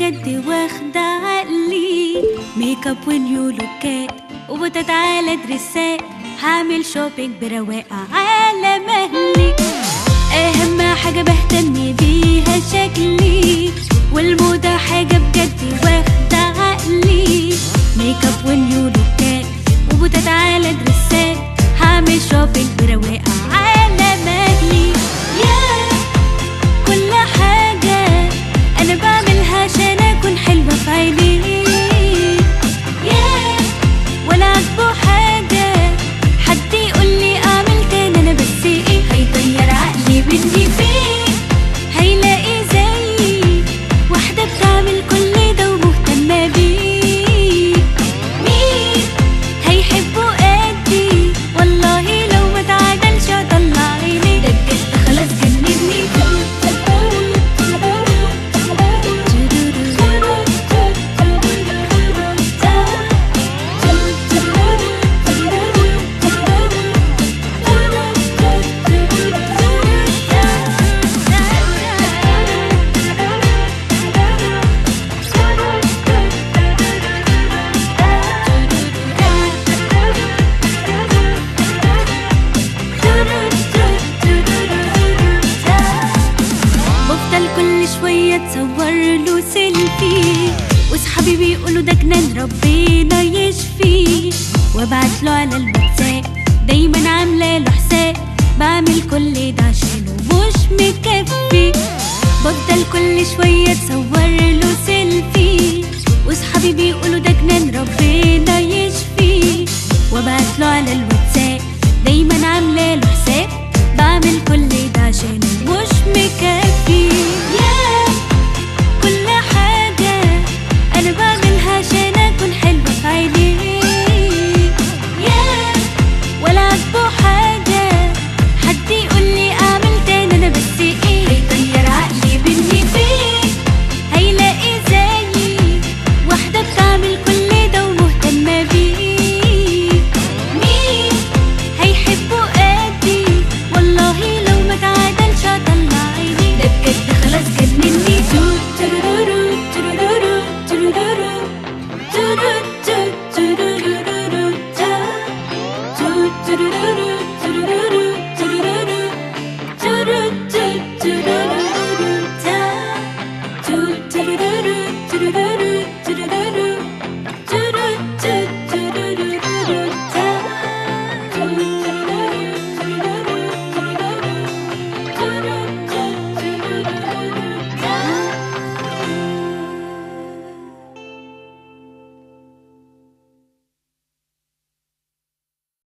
بجد واخدة عقلي، ميك اب ونيو لوكات وبتتعالى دريسات، هعمل شوبينج برواقة على مهلي. أهم حاجة بهتم بيها شكلي، والموضة حاجة بجد واخدة عقلي، ميك اب ونيو لوكات وبتتعالى دريسات، هعمل شوبينج برواقة على مهلي. كل حاجة أنا بعملها عشان أكون حلوة في عينيك، ولا عاجبه حاجة حد يقولي أعمل كان أنا بس إيه، هيطير عقلي مني فين هيلاقي زيي واحدة بتعمل كل ده ومهتمة بيك، مين هيحبه قدي؟ والله لو ما اتعدلش هطلع عينيك، ده بجد خلاص جنني. اصورله سيلفي وصحابي بيقولوا ده جنان ربنا يشفيه، وابعتله على الواتساب دايما عاملاله حساب، بعمل كل ده عشانه مش مكفي. بفضل كل شويه اصورله سيلفي وصحابي بيقولوا ده جنان ربنا يشفيه، وابعتله على الواتساب دايما عاملاله حساب، بعمل كل ده عشانه مش مكفي.